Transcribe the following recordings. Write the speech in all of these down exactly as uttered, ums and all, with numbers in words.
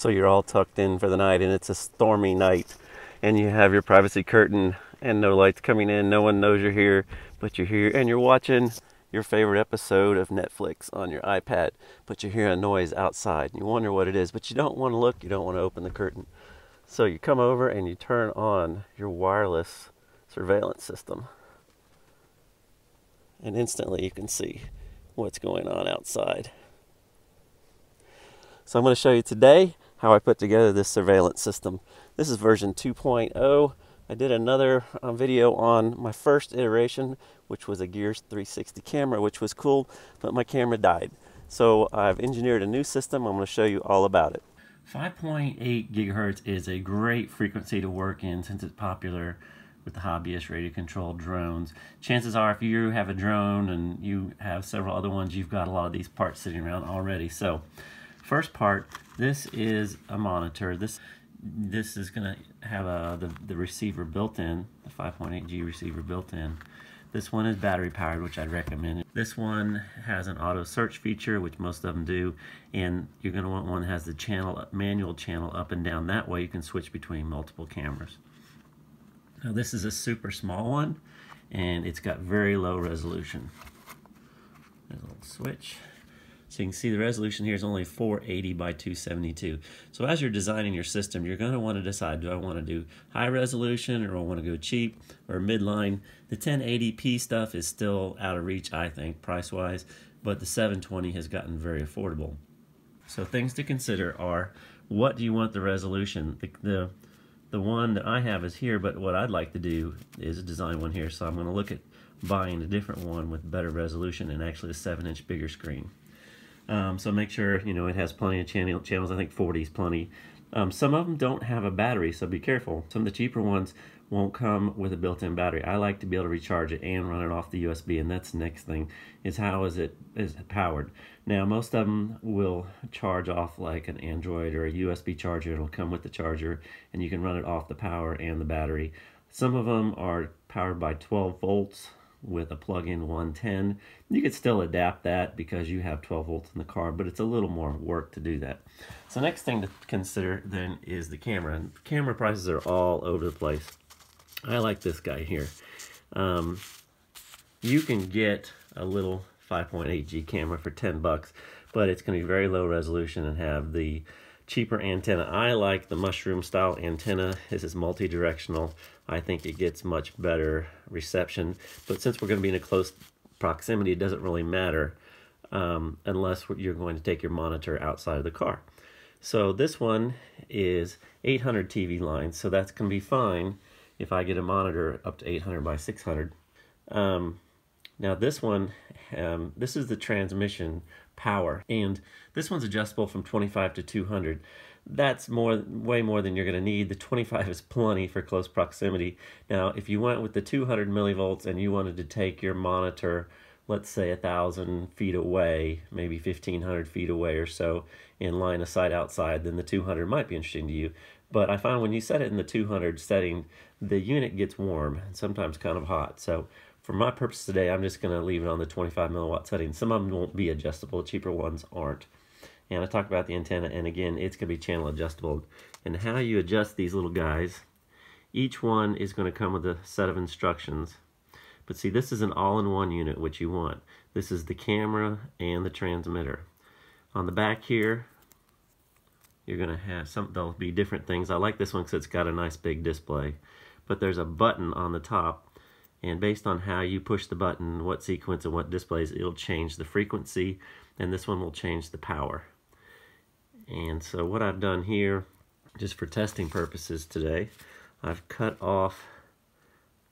so you're all tucked in for the night and it's a stormy night and you have your privacy curtain and no lights coming in, no one knows you're here, but you're here and you're watching your favorite episode of Netflix on your iPad, but you hear a noise outside and you wonder what it is, but you don't want to look, you don't want to open the curtain. So you come over and you turn on your wireless surveillance system. And instantly you can see what's going on outside. So I'm going to show you today how I put together this surveillance system. This is version two point oh. I did another uh, video on my first iteration, which was a Gears three sixty camera, which was cool, but my camera died. So I've engineered a new system. I'm going to show you all about it. five point eight gigahertz is a great frequency to work in since it's popular with the hobbyist radio-controlled drones. Chances are if you have a drone and you have several other ones, you've got a lot of these parts sitting around already. So first part, this is a monitor. This this is going to have a, the, the receiver built in, the five point eight G receiver built in. This one is battery powered, which I'd recommend. This one has an auto search feature, which most of them do, and you're going to want one that has the channel, manual channel up and down. That way you can switch between multiple cameras. Now this is a super small one, and it's got very low resolution. There's a little switch. So you can see the resolution here is only four eighty by two seventy-two. So as you're designing your system, you're going to want to decide, do I want to do high resolution, or I want to go cheap, or midline? The ten eighty p stuff is still out of reach, I think, price-wise, but the seven twenty has gotten very affordable. So things to consider are, what do you want the resolution? The, the, the one that I have is here, but what I'd like to do is design one here, so I'm going to look at buying a different one with better resolution and actually a seven inch bigger screen. Um, so make sure, you know, it has plenty of channel channels. I think forty is plenty. Um, some of them don't have a battery, so be careful. Some of the cheaper ones won't come with a built-in battery. I like to be able to recharge it and run it off the U S B, and that's the next thing, is how is it is it powered. Now, most of them will charge off like an Android or a U S B charger. It'll come with the charger, and you can run it off the power and the battery. Some of them are powered by twelve volts. With a plug-in one ten. You could still adapt that because you have twelve volts in the car, but it's a little more work to do that. So next thing to consider then is the camera. And camera prices are all over the place. I like this guy here. Um, you can get a little five point eight G camera for ten bucks, but it's going to be very low resolution and have the cheaper antenna. I like the mushroom style antenna. This is multi-directional. I think it gets much better reception, but since we're going to be in a close proximity, it doesn't really matter um, unless you're going to take your monitor outside of the car. So this one is eight hundred T V lines, so that's going to be fine if I get a monitor up to eight hundred by six hundred. Um, now this one, um, this is the transmission power, and this one's adjustable from twenty-five to two hundred. That's more, way more than you're going to need. The twenty-five is plenty for close proximity. Now, if you went with the two hundred millivolts and you wanted to take your monitor, let's say a thousand feet away, maybe fifteen hundred feet away or so, in line of sight outside, then the two hundred might be interesting to you. But I find when you set it in the two hundred setting, the unit gets warm and sometimes kind of hot. So for my purpose today, I'm just going to leave it on the twenty-five milliwatt setting. Some of them won't be adjustable. Cheaper ones aren't. And I talked about the antenna, and again, it's going to be channel adjustable. And how you adjust these little guys, each one is going to come with a set of instructions. But see, this is an all-in-one unit, which you want. This is the camera and the transmitter. On the back here, you're going to have some, there'll be different things. I like this one because it's got a nice big display. But there's a button on the top. And based on how you push the button, what sequence and what displays, it'll change the frequency, and this one will change the power. And so what I've done here, just for testing purposes today, I've cut off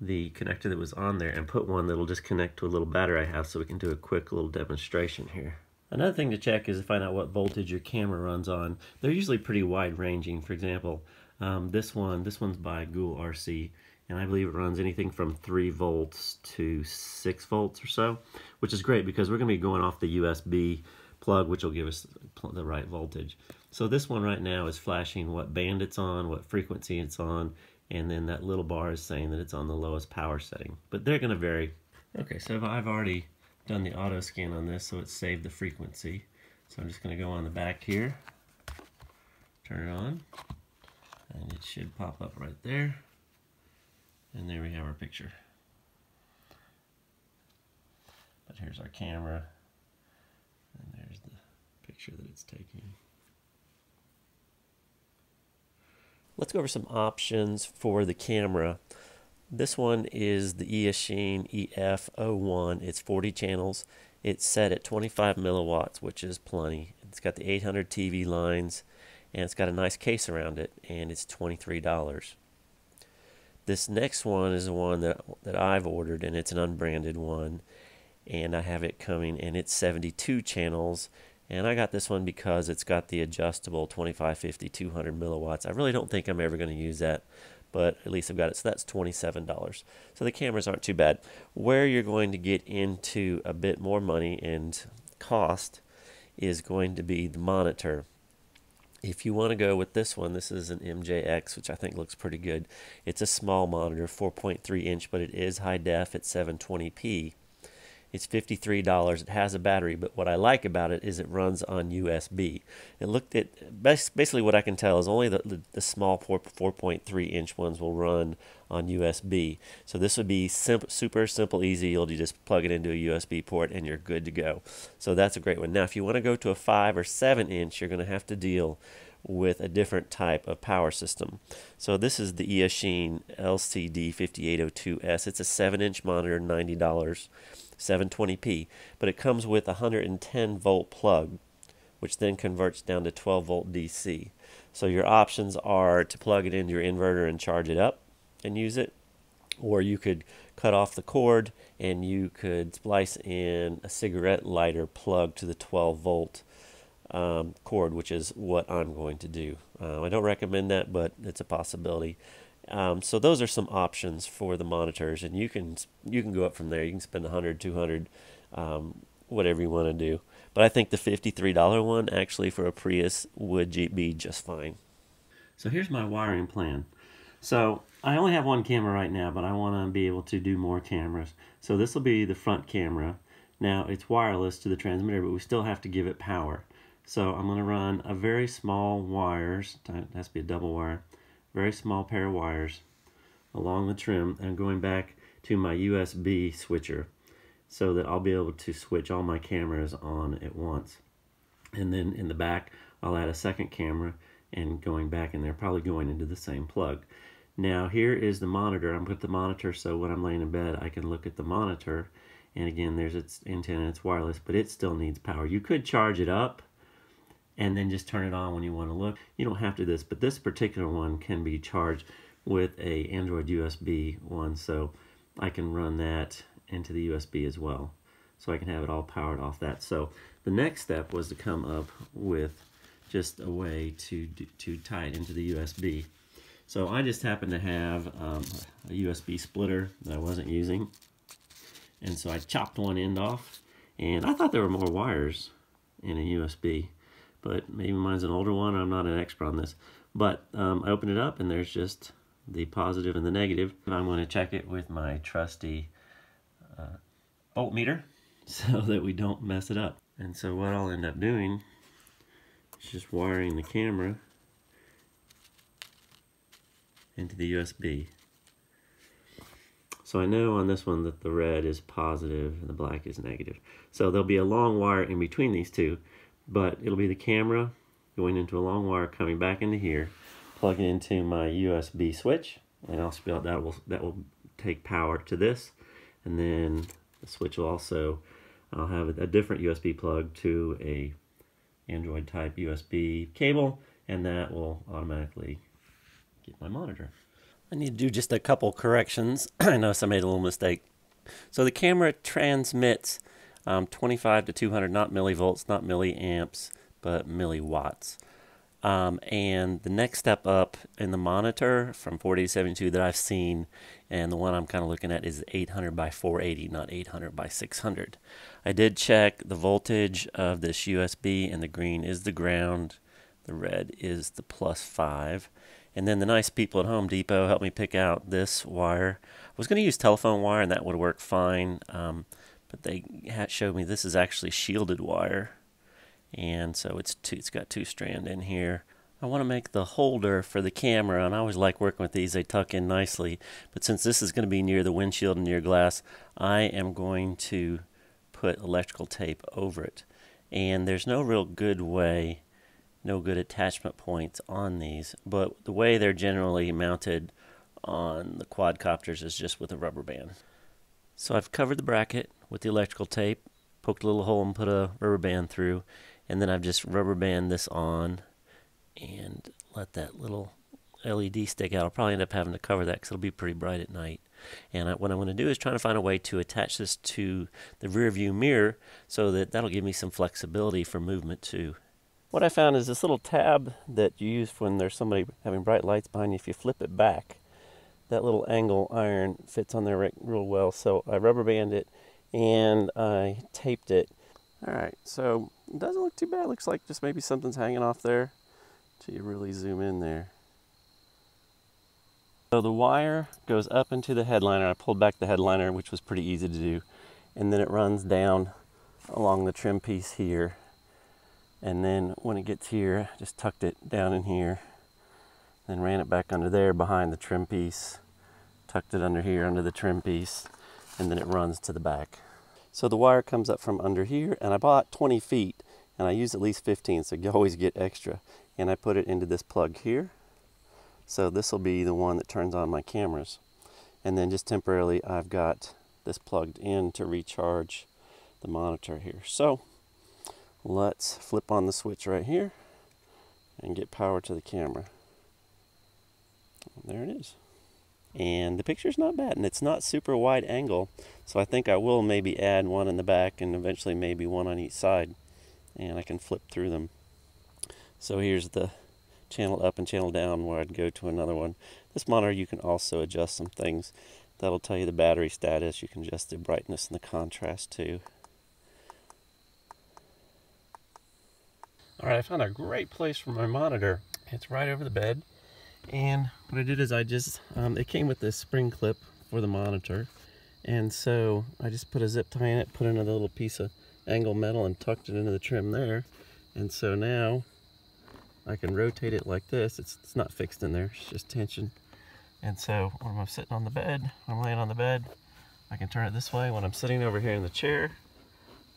the connector that was on there and put one that'll just connect to a little battery I have, so we can do a quick little demonstration here. Another thing to check is to find out what voltage your camera runs on. They're usually pretty wide ranging. For example, um, this one, this one's by Ghoul R C. And I believe it runs anything from three volts to six volts or so, which is great because we're going to be going off the U S B plug, which will give us the right voltage. So this one right now is flashing what band it's on, what frequency it's on, and then that little bar is saying that it's on the lowest power setting. But they're going to vary. Okay, so I've already done the auto scan on this, so it saved the frequency. So I'm just going to go on the back here, turn on, and it should pop up right there. And there we have our picture. But here's our camera, and there's the picture that it's taking. Let's go over some options for the camera. This one is the Eachine E F zero one. It's forty channels. It's set at twenty-five milliwatts, which is plenty. It's got the eight hundred T V lines, and it's got a nice case around it, and it's twenty-three dollars. This next one is the one that, that I've ordered, and it's an unbranded one, and I have it coming, and it's seventy-two channels, and I got this one because it's got the adjustable twenty-five, fifty, two hundred milliwatts. I really don't think I'm ever going to use that, but at least I've got it, so that's twenty-seven dollars. So the cameras aren't too bad. Where you're going to get into a bit more money and cost is going to be the monitor. If you want to go with this one, this is an M J X, which I think looks pretty good. It's a small monitor, four point three inch, but it is high def at seven twenty p. It's fifty-three dollars. It has a battery, but what I like about it is it runs on U S B. It looked at basically what I can tell is only the, the, the small four point three inch ones will run on U S B. So this would be simple, super simple, easy. You'll just plug it into a U S B port and you're good to go. So that's a great one. Now, if you want to go to a five or seven inch, you're going to have to deal with a different type of power system. So this is the Eachine L C D fifty-eight oh two S. It's a seven inch monitor, ninety dollars, seven twenty p, but it comes with a one hundred ten volt plug, which then converts down to twelve volt D C. So your options are to plug it into your inverter and charge it up and use it, or you could cut off the cord and you could splice in a cigarette lighter plug to the twelve volt Um, cord, which is what I'm going to do. Uh, I don't recommend that, but it's a possibility. Um, so those are some options for the monitors, and you can you can go up from there. You can spend a hundred, two hundred, um, whatever you want to do. But I think the fifty-three dollar one actually for a Prius would be just fine. So here's my wiring plan. So I only have one camera right now, but I want to be able to do more cameras. So this will be the front camera. Now it's wireless to the transmitter, but we still have to give it power. So I'm going to run a very small wires, it has to be a double wire, very small pair of wires along the trim, and going back to my U S B switcher so that I'll be able to switch all my cameras on at once. And then in the back, I'll add a second camera and going back in there, probably going into the same plug. Now here is the monitor. I'm going to put the monitor so when I'm laying in bed, I can look at the monitor. And again, there's its antenna, it's wireless, but it still needs power. You could charge it up and then just turn it on when you want to look. You don't have to do this, but this particular one can be charged with a Android U S B one, so I can run that into the U S B as well. So I can have it all powered off that. So the next step was to come up with just a way to, to tie it into the U S B. So I just happened to have um, a U S B splitter that I wasn't using. And so I chopped one end off, and I thought there were more wires in a U S B. But maybe mine's an older one. I'm not an expert on this. But um, I open it up, and there's just the positive and the negative. And I'm going to check it with my trusty uh, voltmeter so that we don't mess it up. And so what I'll end up doing is just wiring the camera into the U S B. So I know on this one that the red is positive and the black is negative. So there'll be a long wire in between these two. But it'll be the camera going into a long wire, coming back into here, plugging into my U S B switch, and I'll spell that will that will take power to this, and then the switch will also, I'll have a different U S B plug to a Android type U S B cable, and that will automatically get my monitor. I need to do just a couple corrections. I noticed I made a little mistake. So the camera transmits Um, twenty-five to two hundred, not millivolts, not milliamps, but milliwatts. Um, and the next step up in the monitor from forty to seventy-two that I've seen, and the one I'm kind of looking at is eight hundred by four eighty, not eight hundred by six hundred. I did check the voltage of this U S B, and the green is the ground, the red is the plus five. And then the nice people at Home Depot helped me pick out this wire. I was going to use telephone wire, and that would work fine. Um, But they showed me this is actually shielded wire, and so it's two, it's got two strand in here. I want to make the holder for the camera, and I always like working with these. They tuck in nicely, but since this is going to be near the windshield and near glass, I am going to put electrical tape over it. And there's no real good way, no good attachment points on these, but the way they're generally mounted on the quadcopters is just with a rubber band. So I've covered the bracket with the electrical tape, poked a little hole and put a rubber band through, and then I've just rubber band this on and let that little L E D stick out. I'll probably end up having to cover that because it'll be pretty bright at night. And I, what I'm going to do is try to find a way to attach this to the rear view mirror so that that'll give me some flexibility for movement too. What I found is this little tab that you use when there's somebody having bright lights behind you, if you flip it back, that little angle iron fits on there real well. So I rubber band it and I taped it. All right, so it doesn't look too bad. It looks like just maybe something's hanging off there till you really zoom in there. So the wire goes up into the headliner. I pulled back the headliner, which was pretty easy to do. And then it runs down along the trim piece here. And then when it gets here, I just tucked it down in here. Then ran it back under there behind the trim piece. Tucked it under here under the trim piece. And then it runs to the back. So the wire comes up from under here, and I bought twenty feet, and I used at least fifteen, so you always get extra. And I put it into this plug here. So this will be the one that turns on my cameras. And then just temporarily, I've got this plugged in to recharge the monitor here. So let's flip on the switch right here and get power to the camera. There it is. And the picture's not bad, and it's not super wide angle, so I think I will maybe add one in the back and eventually maybe one on each side, and I can flip through them. So here's the channel up and channel down where I'd go to another one. This monitor, you can also adjust some things. That'll tell you the battery status. You can adjust the brightness and the contrast too. All right, I found a great place for my monitor. It's right over the bed. And what I did is I just, um, it came with this spring clip for the monitor. And so I just put a zip tie in it, put another little piece of angle metal and tucked it into the trim there. And so now I can rotate it like this. It's, it's not fixed in there, it's just tension. And so when I'm sitting on the bed, when I'm laying on the bed, I can turn it this way. When I'm sitting over here in the chair,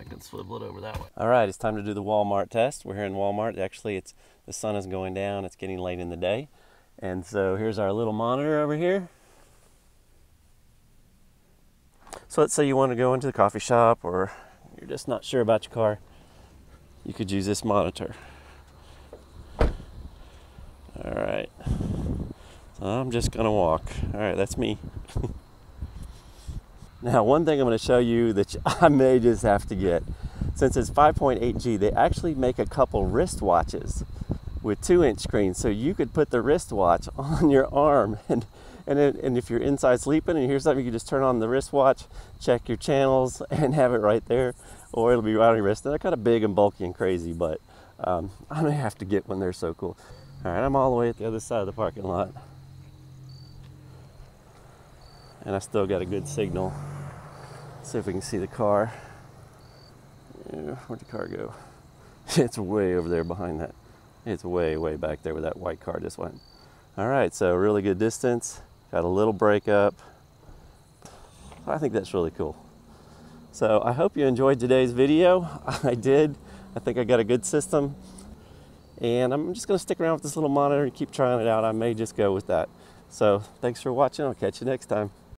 I can swivel it over that way. All right, it's time to do the Walmart test. We're here in Walmart. Actually, it's the sun is going down. It's getting late in the day. And so here's our little monitor over here. So let's say you want to go into the coffee shop or you're just not sure about your car. You could use this monitor. All right. So I'm just going to walk. All right, that's me. Now, one thing I'm going to show you that I may just have to get. Since it's five point eight G, they actually make a couple wristwatches with two inch screens, so you could put the wristwatch on your arm, and and, it, and if you're inside sleeping and you hear something, you can just turn on the wristwatch, check your channels, and have it right there, or it'll be right on your wrist. They're kind of big and bulky and crazy, but um, I may have to get one. They're so cool. All right, I'm all the way at the other side of the parking lot, and I still got a good signal. Let's see if we can see the car. Yeah, where'd the car go? It's way over there behind that. It's way, way back there where that white car just went. All right, so really good distance. Got a little break up. I think that's really cool. So I hope you enjoyed today's video. I did. I think I got a good system. And I'm just gonna stick around with this little monitor and keep trying it out. I may just go with that. So thanks for watching. I'll catch you next time.